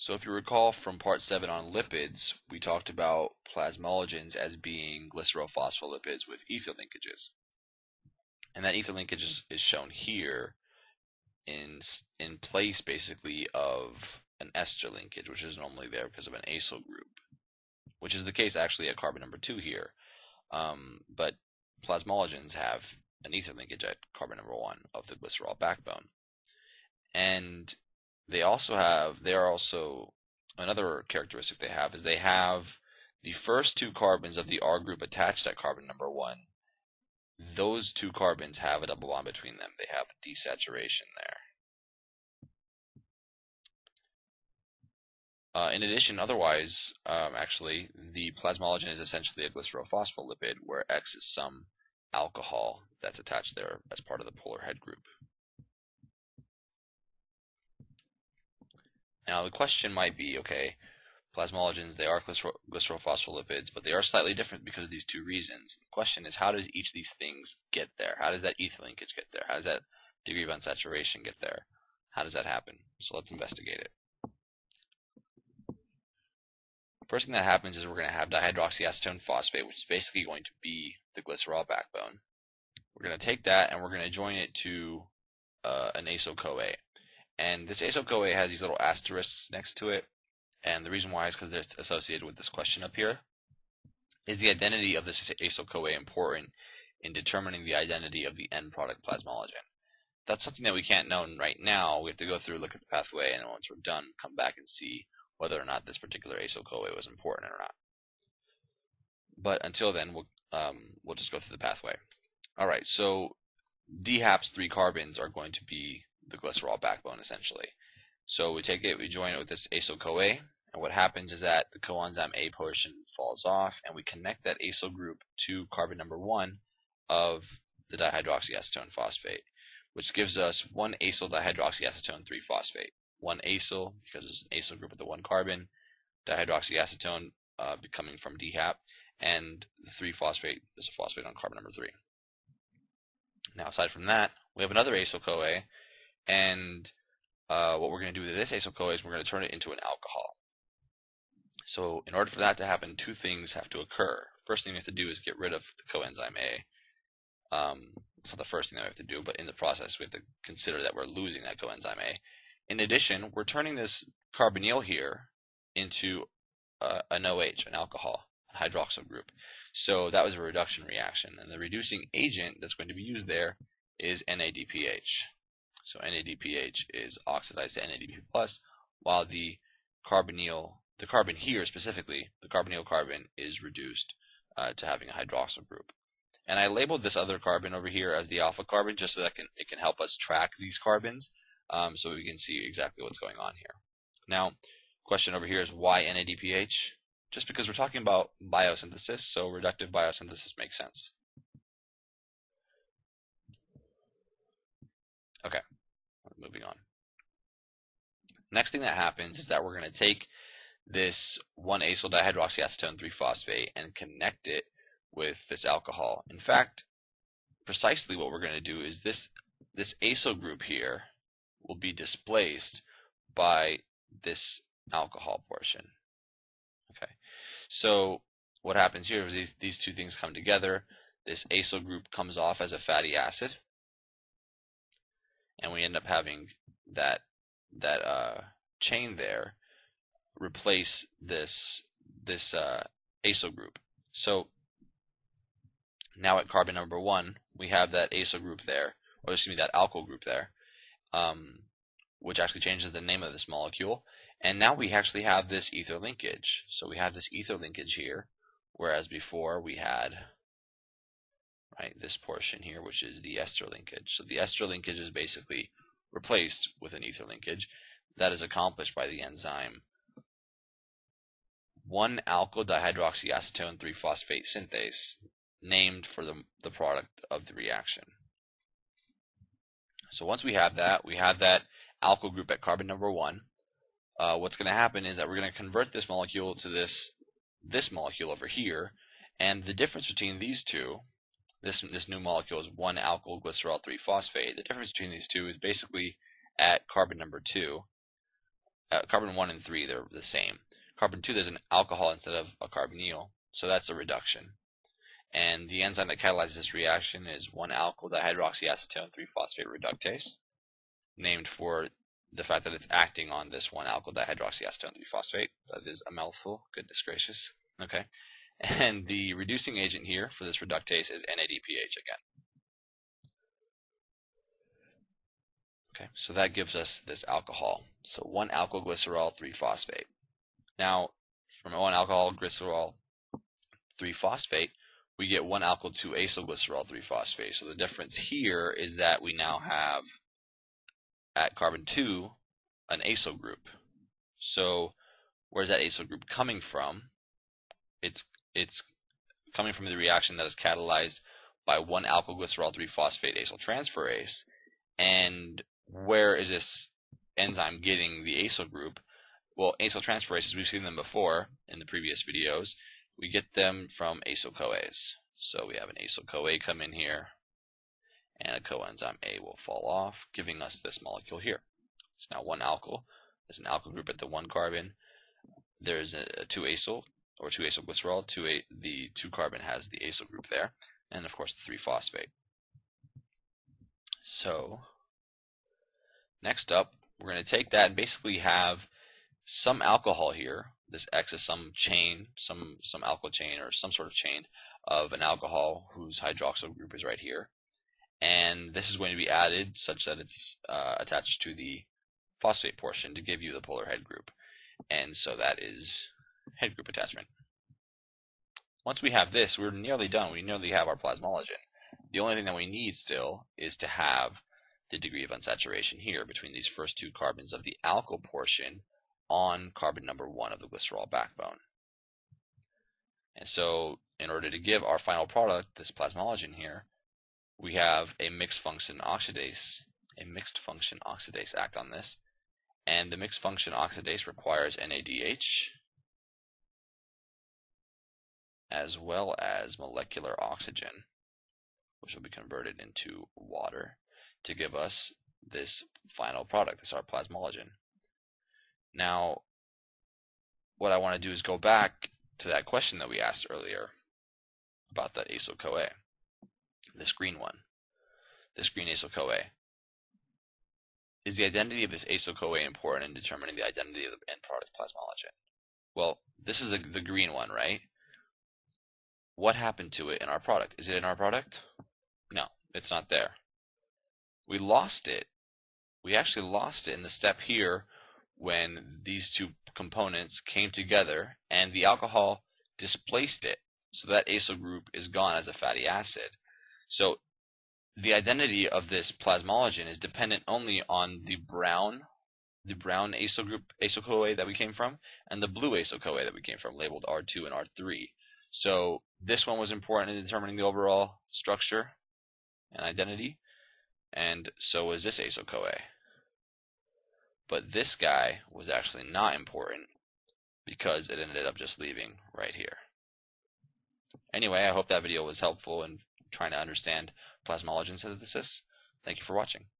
So if you recall from part 7 on lipids, we talked about plasmalogens as being glycerophospholipids with ethyl linkages. And that ethyl linkage is shown here in place basically of an ester linkage, which is normally there because of an acyl group, which is the case actually at carbon number 2 here. But plasmalogens have an ether linkage at carbon number 1 of the glycerol backbone. And another characteristic they have is they have the first two carbons of the R group attached at carbon number 1. Those two carbons have a double bond between them. They have a desaturation there. In addition, otherwise, actually, the plasmalogen is essentially a glycerophospholipid, where X is some alcohol that's attached there as part of the polar head group. Now the question might be, okay, plasmalogens, they are glycerophospholipids, but they are slightly different because of these two reasons. The question is, how does each of these things get there? How does that ether linkage get there? How does that degree of unsaturation get there? How does that happen? So let's investigate it. First thing that happens is we're going to have dihydroxyacetone phosphate, which is basically going to be the glycerol backbone. We're going to take that and we're going to join it to an acyl-CoA. And this acyl-CoA has these little asterisks next to it, and the reason why is because they're associated with this question up here. Is the identity of this acyl-CoA important in determining the identity of the end product plasmalogen? That's something that we can't know right now. We have to go through, look at the pathway, and once we're done, come back and see whether or not this particular acyl-CoA was important or not. But until then, we'll just go through the pathway. All right, so DHAP's three carbons are going to be the glycerol backbone, essentially. So we take it, we join it with this acyl-CoA, and what happens is that the coenzyme A portion falls off, and we connect that acyl group to carbon number 1 of the dihydroxyacetone phosphate, which gives us 1-acyl dihydroxyacetone 3-phosphate. 1-acyl because there's an acyl group with the 1 carbon, dihydroxyacetone coming from DHAP, and the 3-phosphate is a phosphate on carbon number 3. Now, aside from that, we have another acyl-CoA, and what we're going to do with this acyl-CoA is we're going to turn it into an alcohol. So in order for that to happen, two things have to occur. First thing we have to do is get rid of the coenzyme A. It's not the first thing that we have to do, but in the process we have to consider that we're losing that coenzyme A. In addition, we're turning this carbonyl here into an OH, an alcohol, a hydroxyl group. So that was a reduction reaction. And the reducing agent that's going to be used there is NADPH. So NADPH is oxidized to NADP+, while the carbon here specifically, the carbonyl carbon is reduced to having a hydroxyl group. And I labeled this other carbon over here as the alpha carbon just so that it can help us track these carbons. So we can see exactly what's going on here. Now, question over here is why NADPH? Just because we're talking about biosynthesis, so reductive biosynthesis makes sense. Okay, moving on. Next thing that happens is that we're going to take this 1-acyl dihydroxyacetone 3-phosphate and connect it with this alcohol. In fact, precisely what we're going to do is this acyl group here will be displaced by this alcohol portion. Okay, so what happens here is these two things come together. This acyl group comes off as a fatty acid, and we end up having that chain there replace this acyl group. So now at carbon number 1, we have that acyl group there, or excuse me, that alkyl group there. Which actually changes the name of this molecule. And now we actually have this ether linkage. So we have this ether linkage here, whereas before we had this portion here, which is the ester linkage. So the ester linkage is basically replaced with an ether linkage. That is accomplished by the enzyme 1 alkyl dihydroxyacetone 3-phosphate synthase, named for the product of the reaction. So once we have that alkyl group at carbon number 1. What's going to happen is that we're going to convert this molecule to this molecule over here, and the difference between these two, this new molecule is 1 alkyl glycerol 3 phosphate. The difference between these two is basically at carbon number 2, carbon 1 and 3, they're the same. Carbon 2, there's an alcohol instead of a carbonyl, so that's a reduction. And the enzyme that catalyzes this reaction is 1 alkyl dihydroxyacetone 3 phosphate reductase, named for the fact that it's acting on this 1 alkyl dihydroxyacetone 3 phosphate. That is a mouthful, goodness gracious. Okay. And the reducing agent here for this reductase is NADPH again. Okay, so that gives us this alcohol. So 1 alkyl glycerol 3 phosphate. Now, from 1 alkyl glycerol 3 phosphate, we get 1 alkyl 2 acyl glycerol 3 phosphate. So the difference here is that we now have at carbon 2 an acyl group. So where's that acyl group coming from? It's coming from the reaction that is catalyzed by 1 alkyl glycerol 3 phosphate acyl transferase. And where is this enzyme getting the acyl group? Well, acyl transferases, we've seen them before in the previous videos. We get them from acyl CoAs. So we have an acyl CoA come in here, and a coenzyme A will fall off, giving us this molecule here. It's now 1 alkyl. There's an alkyl group at the 1 carbon. There's a 2 acyl, or 2 acyl glycerol. The 2 carbon has the acyl group there, and of course the 3 phosphate. So next up, we're going to take that and basically have some alcohol here. This X is some chain, some alkyl chain or some sort of chain of an alcohol whose hydroxyl group is right here. And this is going to be added such that it's attached to the phosphate portion to give you the polar head group. And so that is head group attachment. Once we have this, we're nearly done. We nearly have our plasmalogen. The only thing that we need still is to have the degree of unsaturation here between these first 2 carbons of the alkyl portion on carbon number 1 of the glycerol backbone. And so in order to give our final product, this plasmalogen here, we have a mixed function oxidase, act on this. And the mixed function oxidase requires NADH as well as molecular oxygen, which will be converted into water to give us this final product, this is our plasmalogen. Now, what I want to do is go back to that question that we asked earlier about that acyl CoA, this green one, this green acyl CoA. Is the identity of this acyl CoA important in determining the identity of the end product plasmalogen? Well, this is the green one, right? What happened to it in our product? Is it in our product? No, it's not there. We lost it. We actually lost it in the step here when these 2 components came together and the alcohol displaced it. So that acyl group is gone as a fatty acid. So the identity of this plasmalogen is dependent only on the brown acyl group, acyl CoA that we came from, and the blue acyl CoA that we came from, labeled R2 and R3. So this one was important in determining the overall structure and identity, and so was this acyl CoA. But this guy was actually not important because it ended up just leaving right here. Anyway, I hope that video was helpful in trying to understand plasmalogen synthesis. Thank you for watching.